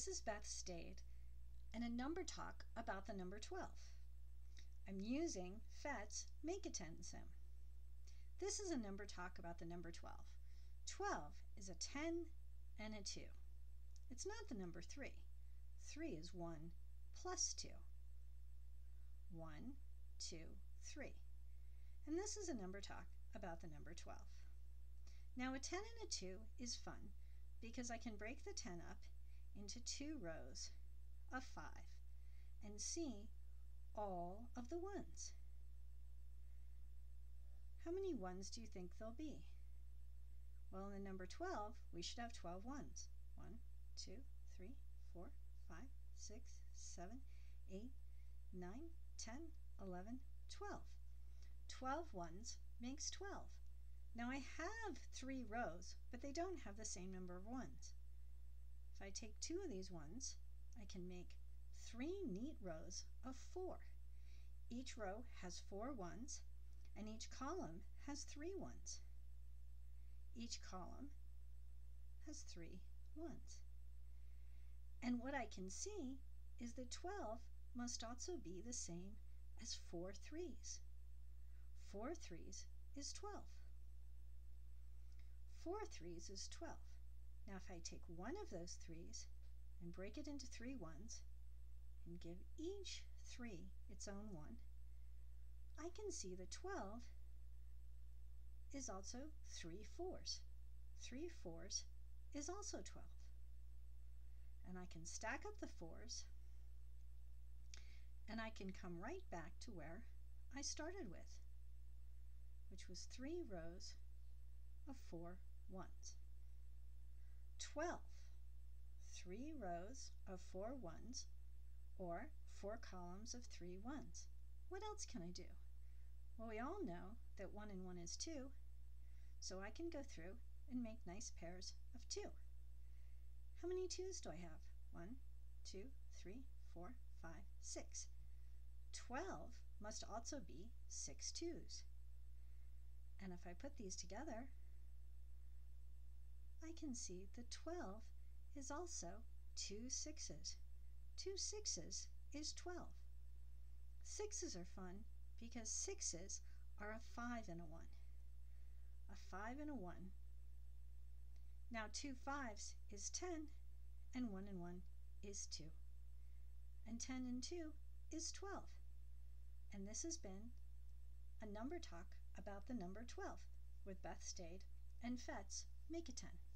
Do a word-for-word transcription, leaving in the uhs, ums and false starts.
This is Beth Stade and a number talk about the number twelve. I'm using PhET's Make a ten sim. This is a number talk about the number twelve. twelve is a ten and a two. It's not the number three. three is one plus two. one, two, three. And this is a number talk about the number twelve. Now a ten and a two is fun because I can break the ten up into two rows of five and see all of the ones. How many ones do you think there'll be? Well, in the number twelve, we should have twelve ones. one, two, three, four, five, six, seven, eight, nine, ten, eleven, twelve. twelve ones makes twelve. Now I have three rows, but they don't have the same number of ones. If I take two of these ones, I can make three neat rows of four. Each row has four ones, and each column has three ones. Each column has three ones. And what I can see is that twelve must also be the same as four threes. four threes is twelve. four threes is twelve. Now if I take one of those threes and break it into three ones and give each three its own one, I can see that twelve is also three fours. three fours is also twelve. And I can stack up the fours and I can come right back to where I started with, which was three rows of four ones. twelve, three rows of four ones, or four columns of three ones. What else can I do? Well, we all know that one and one is two, so I can go through and make nice pairs of two. How many twos do I have? one, two, three, four, five, six. twelve must also be six twos. And if I put these together, I can see that twelve is also two sixes. two sixes is twelve. Sixes are fun because sixes are a five and a one. A five and a one. Now two fives is ten, and one and one is two. And ten and two is twelve. And this has been a number talk about the number twelve with Beth Stade and PhET's Make a ten.